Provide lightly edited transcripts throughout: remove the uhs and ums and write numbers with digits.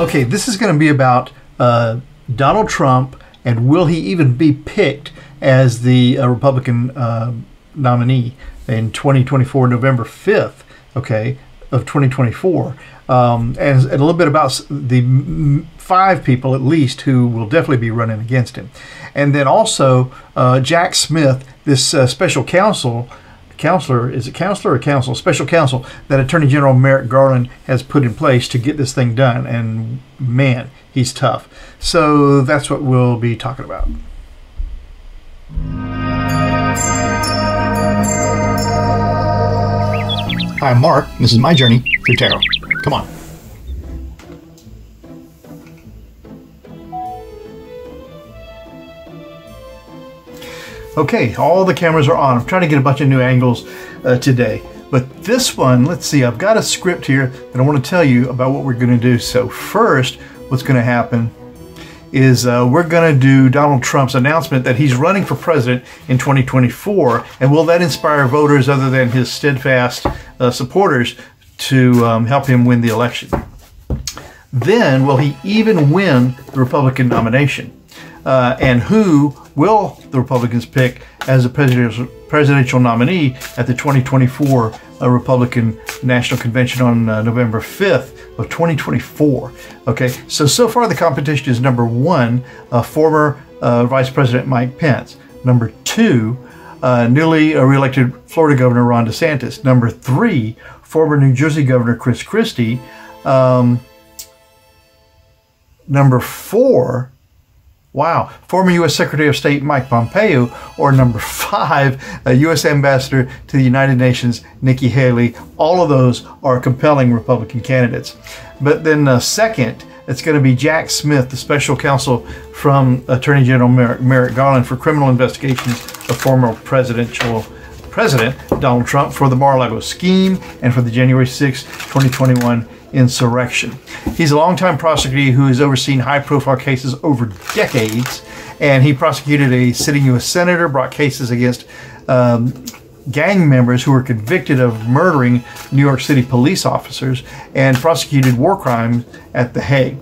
Okay, this is going to be about Donald Trump and will he even be picked as the Republican nominee in 2024, November 5th, okay, of 2024. And a little bit about the 5 people at least who will definitely be running against him. And then also Jack Smith, this special counselor, is it counselor or counsel? Special counsel that Attorney General Merrick Garland has put in place to get this thing done. And man, he's tough. So that's what we'll be talking about. Hi, I'm Mark. This is my journey through tarot. Come on. Okay, all the cameras are on. I'm trying to get a bunch of new angles today. But this one, let's see, I've got a script here that I want to tell you about what we're going to do. So first, what's going to happen is we're going to do Donald Trump's announcement that he's running for president in 2024. And will that inspire voters other than his steadfast supporters to help him win the election? Then, will he even win the Republican nomination? And who will the Republicans pick as a presidential nominee at the 2024 Republican National Convention on November 5th of 2024? Okay, so far the competition is number 1, former Vice President Mike Pence. Number 2, newly re-elected Florida Governor Ron DeSantis. Number 3, former New Jersey Governor Chris Christie. Number 4, wow, former U.S. Secretary of State Mike Pompeo, or number 5, U.S. Ambassador to the United Nations Nikki Haley. All of those are compelling Republican candidates. But then second, it's going to be Jack Smith, the special counsel from Attorney General Merrick Garland for criminal investigations of former President Donald Trump for the Mar-a-Lago scheme and for the January 6, 2021 insurrection. He's a longtime prosecutor who has overseen high-profile cases over decades, and he prosecuted a sitting U.S. senator, brought cases against gang members who were convicted of murdering New York City police officers, and prosecuted war crimes at The Hague.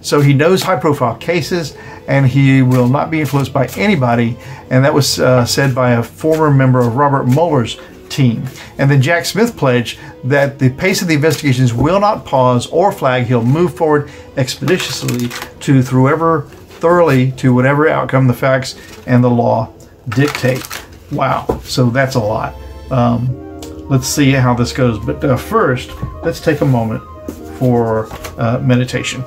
So he knows high-profile cases, and he will not be influenced by anybody, and that was said by a former member of Robert Mueller's team. And then Jack Smith pledged that the pace of the investigations will not pause or flag. He'll move forward expeditiously thoroughly to whatever outcome the facts and the law dictate. Wow, so that's a lot. Let's see how this goes. But first, let's take a moment for meditation.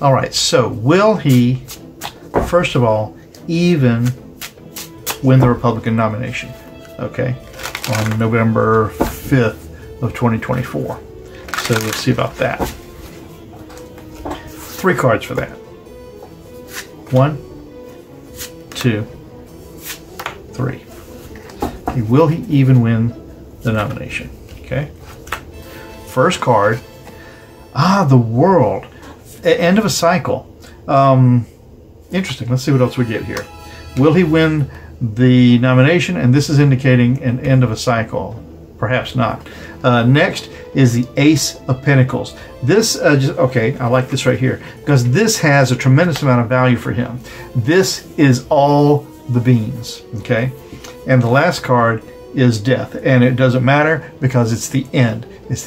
All right, so will he, first of all, even win the Republican nomination, okay, on November 5th of 2024? So let's see about that. 3 cards for that. 1, 2, 3. Okay, will he even win the nomination? Okay. First card, the World. End of a cycle. Interesting. Let's see what else we get here. Will he win the nomination? And this is indicating an end of a cycle. Perhaps not. Next is the Ace of Pentacles. This, okay, I like this right here because this has a tremendous amount of value for him. This is all the beans, okay? And the last card is Death, and it doesn't matter because it's the end. It's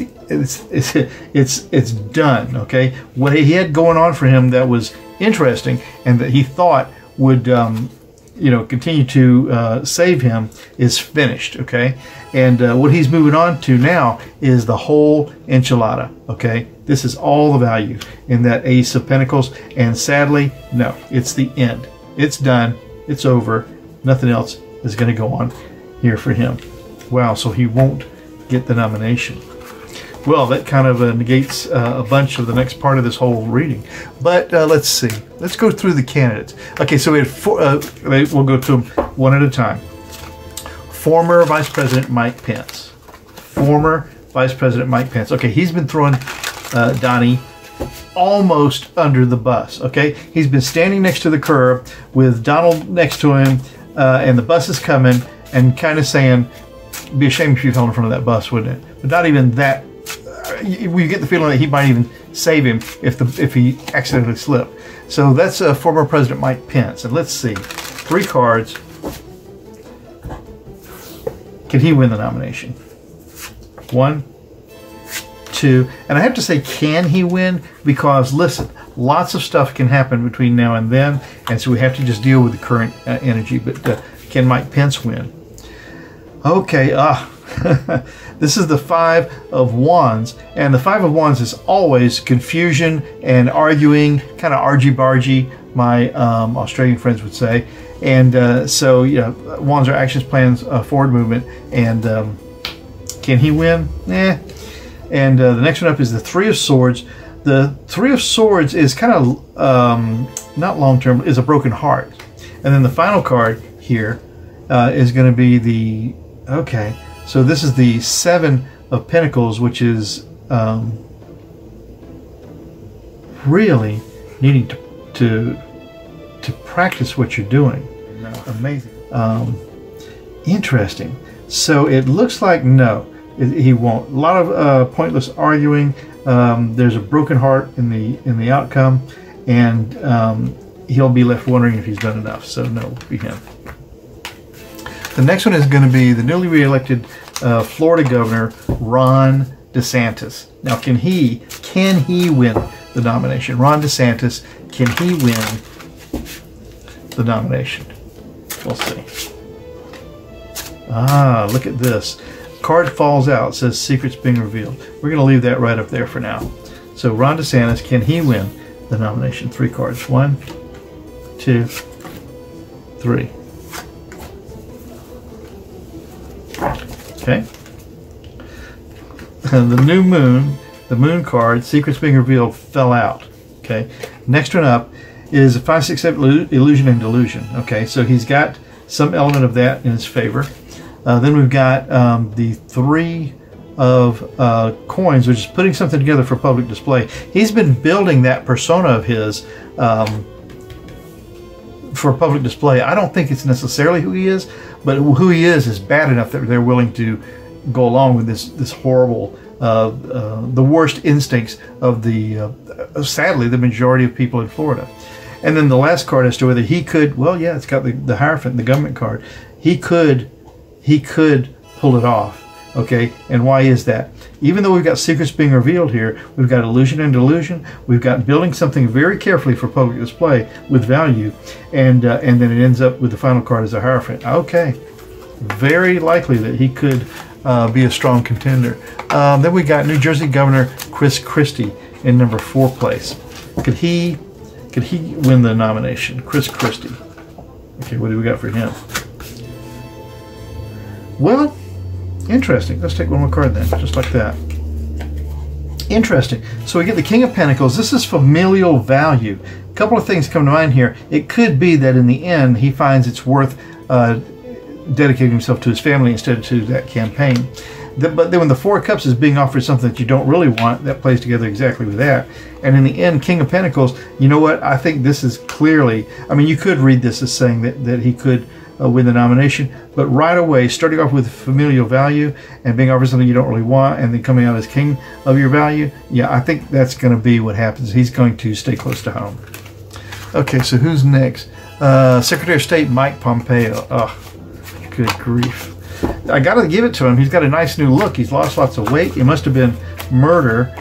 done. Okay, what he had going on for him that was interesting and that he thought would you know, continue to save him is finished. Okay, and what he's moving on to now is the whole enchilada. Okay, this is all the value in that Ace of Pentacles, and sadly, no, it's the end. It's done. It's over. Nothing else is going to go on here for him. Wow, so he won't get the nomination. Well, that kind of negates a bunch of the next part of this whole reading. But let's see. Let's go through the candidates. Okay, so we had 4, we'll go to them one at a time. former Vice President Mike Pence. Former Vice President Mike Pence. Okay, he's been throwing Donnie almost under the bus, okay? He's been standing next to the curb with Donald next to him, and the bus is coming, and kind of saying, it'd be a shame if you fell in front of that bus, wouldn't it? But not even that. We get the feeling that he might even save him if he accidentally slipped. So that's former President Mike Pence. And let's see, three cards. Can he win the nomination? One, two, and I have to say, can he win? Because listen, lots of stuff can happen between now and then, and so we have to just deal with the current energy. But can Mike Pence win? Okay, this is the Five of Wands, and the Five of Wands is always confusion and arguing, kind of argy-bargy, my Australian friends would say. And so, you know, wands are actions, plans, forward movement, and can he win? Eh. And the next one up is the Three of Swords. The Three of Swords is kind of, not long-term, is a broken heart. And then the final card here is going to be the, okay, so this is the Seven of Pentacles, which is really needing to practice what you're doing. No. Amazing. Interesting. So it looks like no, he won't. A lot of pointless arguing. There's a broken heart in the outcome, and he'll be left wondering if he's done enough. So no, will be him. The next one is going to be the newly re-elected Florida Governor Ron DeSantis. Now, can he win the nomination? Ron DeSantis, can he win the nomination? We'll see. Ah, look at this. Card falls out, says secrets being revealed. We're going to leave that right up there for now. So Ron DeSantis, can he win the nomination? Three cards. One, two, three. Okay. The new moon, the moon card, secrets being revealed, fell out. Okay. Next one up is a 5, 6, 7 illusion and delusion. Okay, so he's got some element of that in his favor. Then we've got the Three of Coins, which is putting something together for public display. He's been building that persona of his for public display. I don't think it's necessarily who he is, but who he is bad enough that they're willing to go along with this horrible, the worst instincts of the, sadly, the majority of people in Florida. And then the last card as to whether he could, well, yeah, it's got the Hierophant, the government card. He could pull it off, okay? And why is that? Even though we've got secrets being revealed here, we've got illusion and delusion, we've got building something very carefully for public display with value, and then it ends up with the final card as a Hierophant. Okay, very likely that he could be a strong contender. Then we got New Jersey Governor Chris Christie in number 4 place. Could he win the nomination? Chris Christie. Okay, what do we got for him? Well, interesting. Let's take one more card then, just like that. Interesting. So we get the King of Pentacles. This is familial value. A couple of things come to mind here. It could be that in the end he finds it's worth dedicating himself to his family instead of to that campaign. But then when the Four of Cups is being offered something that you don't really want, that plays together exactly with that. And in the end, King of Pentacles, you know what? I think this is clearly, I mean, you could read this as saying that he could win the nomination, but right away, starting off with familial value and being offered something you don't really want and then coming out as king of your value, yeah, I think that's going to be what happens. He's going to stay close to home. Okay, so who's next? Secretary of State Mike Pompeo. Oh, good grief. I got to give it to him. He's got a nice new look. He's lost lots of weight. It must have been murder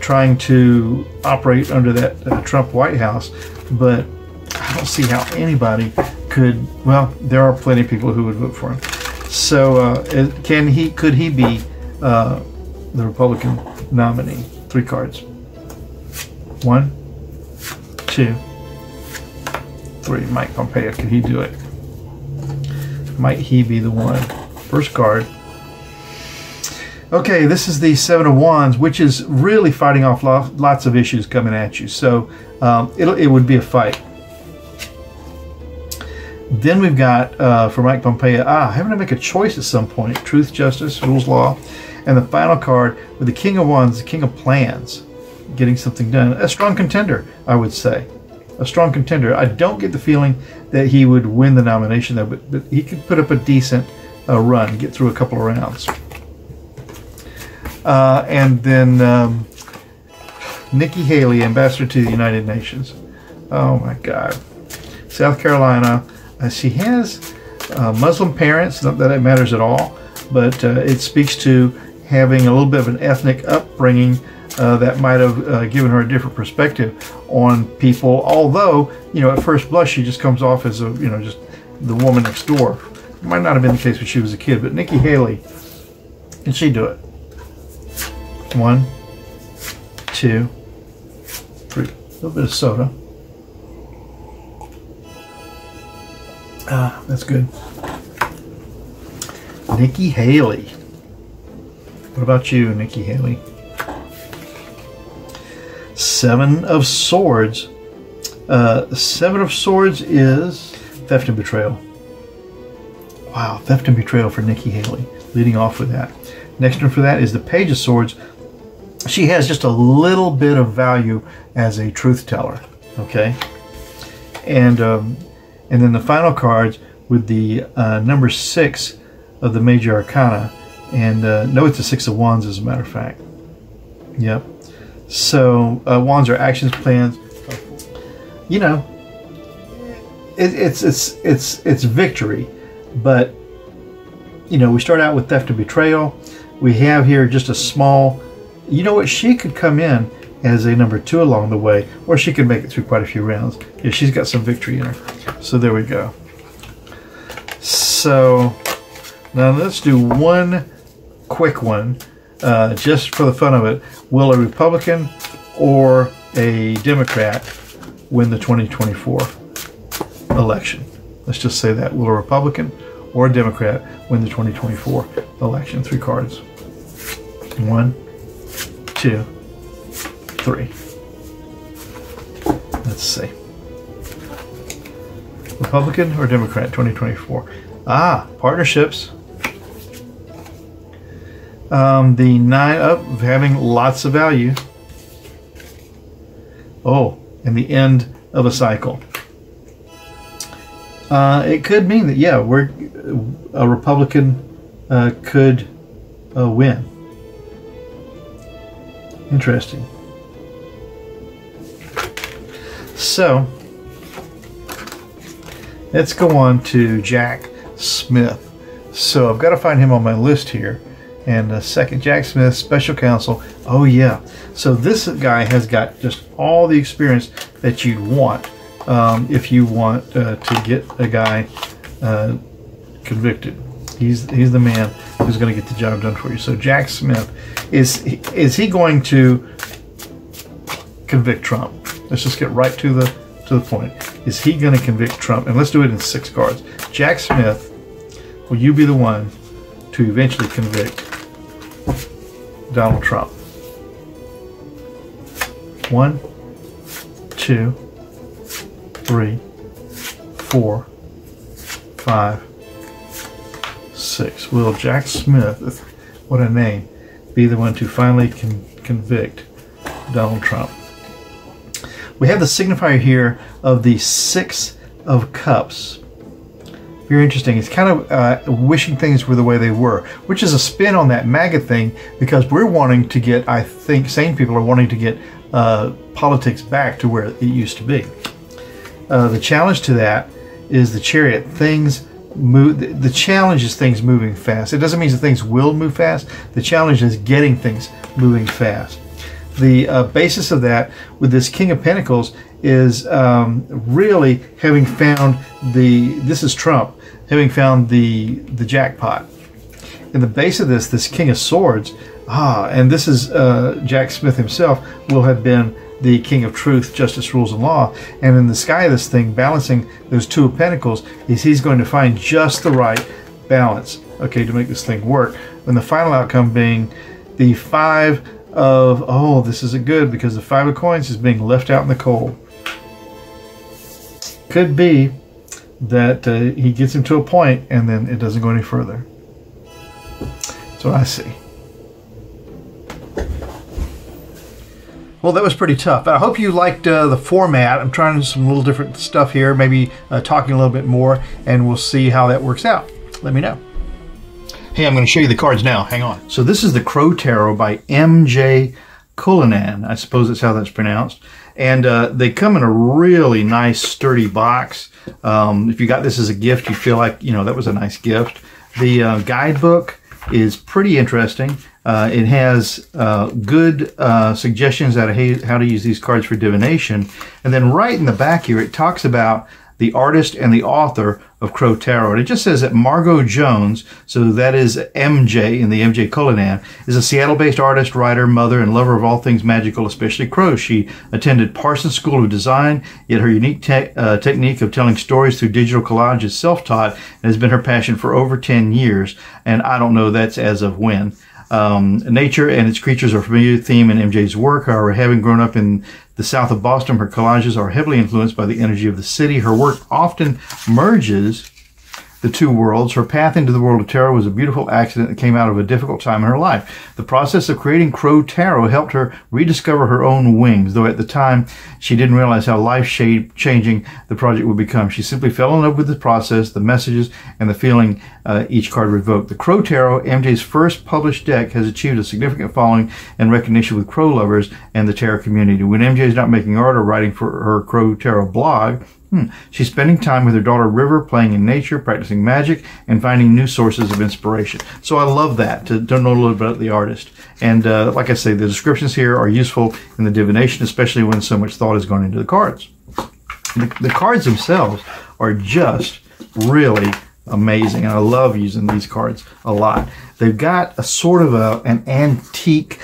trying to operate under that Trump White House, but I don't see how anybody could, well, there are plenty of people who would vote for him. So could he be the Republican nominee? Three cards. One, two, three. Mike Pompeo, could he do it? Might he be the one? First card. Okay, this is the Seven of Wands, which is really fighting off lots of issues coming at you. So it would be a fight. Then we've got, for Mike Pompeo, having to make a choice at some point. Truth, justice, rules, law. And the final card with the King of Wands, the King of Plans, getting something done. A strong contender, I would say. A strong contender. I don't get the feeling that he would win the nomination, though, but he could put up a decent run, get through a couple of rounds. And then Nikki Haley, ambassador to the United Nations. Oh, my God. South Carolina. She has Muslim parents, not that it matters at all, but it speaks to having a little bit of an ethnic upbringing that might have given her a different perspective on people. Although, you know, at first blush, she just comes off as, you know, just the woman next door. It might not have been the case when she was a kid, but Nikki Haley, can she do it? 1, 2, 3. A little bit of soda. Ah, that's good. Nikki Haley. What about you, Nikki Haley? 7 of Swords. 7 of Swords is theft and betrayal. Wow, theft and betrayal for Nikki Haley. Leading off with that. Next one for that is the Page of Swords. She has just a little bit of value as a truth teller. Okay? And then the final cards with the number 6 of the Major Arcana. And no, it's the 6 of Wands, as a matter of fact. Yep. So wands are actions, plans. You know, it's victory. But, you know, we start out with theft and betrayal. We have here just a small, you know what, she could come in as a number 2 along the way, or she could make it through quite a few rounds. Yeah, she's got some victory in her. So there we go. So now let's do one quick one, just for the fun of it. Will a Republican or a Democrat win the 2024 election? Let's just say that. Will a Republican or a Democrat win the 2024 election? 3 cards. 1, 2, 3. Let's see. Republican or Democrat 2024? Ah, partnerships. The 9 up, having lots of value. Oh, and the end of a cycle. It could mean that, yeah, we're a Republican could win. Interesting. So, let's go on to Jack Smith. So I've got to find him on my list here. And the second, Jack Smith, special counsel. Oh yeah. So this guy has got just all the experience that you'd want if you want to get a guy convicted. He's the man who's going to get the job done for you. So Jack Smith, is he going to convict Trump? Let's just get right to the point. Is he going to convict Trump? And let's do it in 6 cards. Jack Smith, will you be the one to eventually convict Donald Trump? 1, 2, 3, 4, 5, 6. Will Jack Smith, what a name, be the one to finally convict Donald Trump? We have the signifier here of the 6 of Cups. Very interesting. It's kind of wishing things were the way they were, which is a spin on that MAGA thing, because we're wanting to get, I think, sane people are wanting to get politics back to where it used to be. The challenge to that is the Chariot. Things move. The challenge is things moving fast. It doesn't mean that things will move fast. The challenge is getting things moving fast. The basis of that with this King of Pentacles is really having found the, this is Trump, having found the jackpot. And the base of this King of Swords, and this is Jack Smith himself, will have been the King of Truth, Justice, Rules, and Law. And in the sky of this thing, balancing those 2 of Pentacles, is he's going to find just the right balance, okay, to make this thing work. And the final outcome being the 5 of, oh, this isn't good, because the 5 of Coins is being left out in the cold. Could be that he gets him to a point and then it doesn't go any further. That's what I see. Well, that was pretty tough. I hope you liked the format. I'm trying some little different stuff here, maybe talking a little bit more, and we'll see how that works out. Let me know. Hey, I'm going to show you the cards now. Hang on. So this is the Crow Tarot by M.J. Cullinan. I suppose that's how that's pronounced. And they come in a really nice, sturdy box. If you got this as a gift, you feel like, you know, that was a nice gift. The guidebook is pretty interesting. It has good suggestions on how to use these cards for divination. And then right in the back here, it talks about the artist and the author of Crow Tarot. And it just says that Margot Jones, so that is MJ in the M.J. Cullinan, is a Seattle-based artist, writer, mother, and lover of all things magical, especially crows. She attended Parsons School of Design, yet her unique technique of telling stories through digital collage is self-taught and has been her passion for over 10 years. And I don't know, that's as of when. Nature and its creatures are a familiar theme in MJ's work. However, having grown up in the south of Boston, her collages are heavily influenced by the energy of the city. Her work often merges the two worlds. Her path into the world of tarot was a beautiful accident that came out of a difficult time in her life. The process of creating Crow Tarot helped her rediscover her own wings, though at the time she didn't realize how life-changing the project would become. She simply fell in love with the process, the messages, and the feeling each card revoked. The Crow Tarot, MJ's first published deck, has achieved a significant following and recognition with crow lovers and the tarot community. When MJ is not making art or writing for her Crow Tarot blog, she's spending time with her daughter River, playing in nature, practicing magic, and finding new sources of inspiration. So I love that, to know a little bit about the artist. And like I say, the descriptions here are useful in the divination, especially when so much thought has gone into the cards. The cards themselves are just really amazing, and I love using these cards a lot. They've got a sort of an antique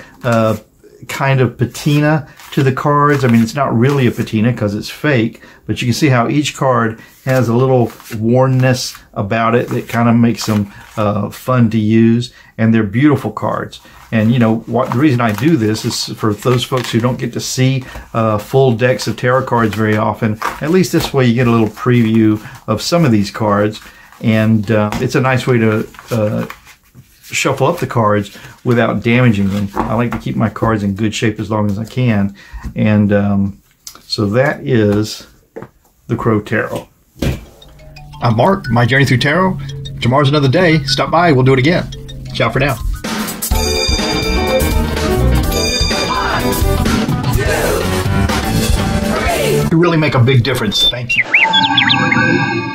kind of patina to the cards. I mean, it's not really a patina because it's fake, but you can see how each card has a little wornness about it that kind of makes them fun to use, and they're beautiful cards. And you know what, the reason I do this is for those folks who don't get to see full decks of tarot cards very often. At least this way you get a little preview of some of these cards, and it's a nice way to shuffle up the cards without damaging them. I like to keep my cards in good shape as long as I can. And so that is the Crow Tarot. I'm Mark, My Journey Through Tarot. Tomorrow's another day. Stop by. We'll do it again. Ciao for now. 1, 2, 3. You really make a big difference. Thank you.